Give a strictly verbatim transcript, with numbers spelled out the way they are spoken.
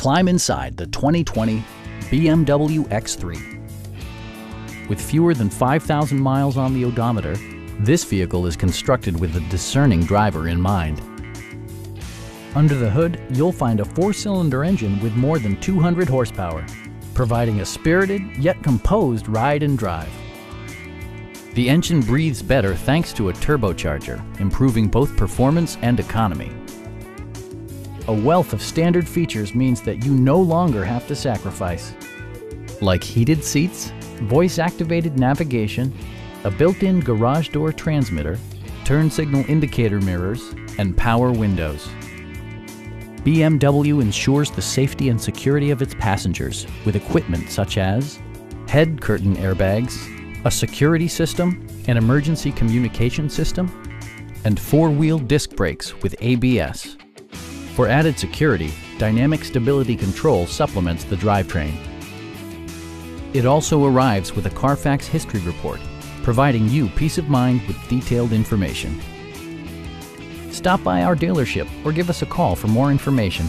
Climb inside the twenty twenty B M W X three. With fewer than five thousand miles on the odometer, this vehicle is constructed with the discerning driver in mind. Under the hood, you'll find a four-cylinder engine with more than two hundred horsepower, providing a spirited yet composed ride and drive. The engine breathes better thanks to a turbocharger, improving both performance and economy. A wealth of standard features means that you no longer have to sacrifice, like heated seats, voice-activated navigation, a built-in garage door transmitter, turn signal indicator mirrors, and power windows. B M W ensures the safety and security of its passengers with equipment such as head curtain airbags, a security system, an emergency communication system, and four-wheel disc brakes with A B S. For added security, Dynamic Stability Control supplements the drivetrain. It also arrives with a Carfax history report, providing you peace of mind with detailed information. Stop by our dealership or give us a call for more information.